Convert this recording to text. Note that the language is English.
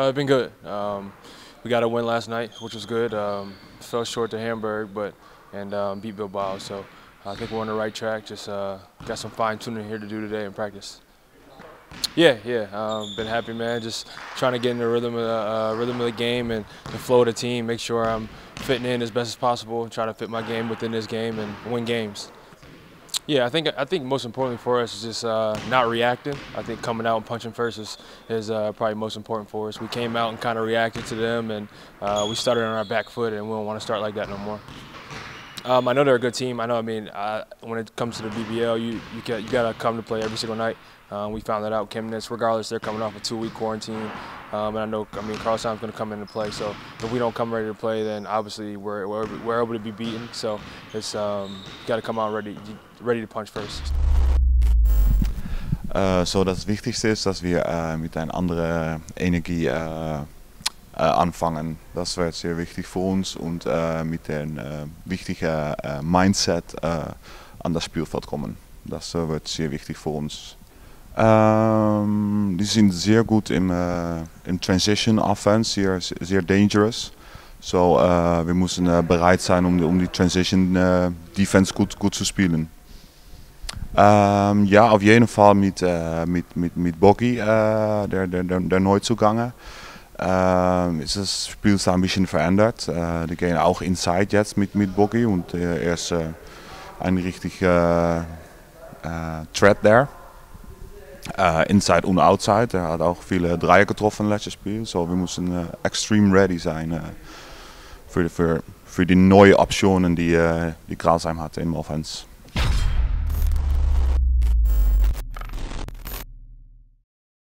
It's been good. We got a win last night, which was good. Fell short to Hamburg, and beat Bilbao. So I think we're on the right track. Just got some fine tuning here to do today in practice. Yeah, been happy, man. Just trying to get in the rhythm of the game and the flow of the team. Make sure I'm fitting in as best as possible. And trying to fit my game within this game and win games. Yeah, I think most importantly for us is just not reacting. I think coming out and punching first is probably most important for us. We came out and kind of reacted to them, and we started on our back foot, and we don't want to start like that no more. I know they're a good team. When it comes to the BBL, you got to come to play every single night. We found that out. Chemnitz, regardless, they're coming off a 2-week quarantine. And I mean, Carlson's going to come into play. So if we don't come ready to play, then obviously we're able to be beaten. So it's got to come out ready to punch first. So das Wichtigste ist, dass wir mit einer anderen Energie anfangen. Das wird sehr wichtig für uns und mit dem wichtigen Mindset an das Spielfeld kommen. Das wird sehr wichtig für uns. Die sind sehr gut im Transition Offense, sehr dangerous. So wir müssen bereit sein, die Transition Defense gut zu spielen. Ja, auf jeden Fall mit Bogie, der Neuzugang. Ist das Spiel ein bisschen verändert. Die gehen auch inside jetzt mit Bogie und er ist ein richtiger Threat there. Inside und outside. Er hat auch viele Dreier getroffen letztes Spiel. So wir müssen extrem ready sein für die neuen Optionen, die Crailsheim hat im Offense.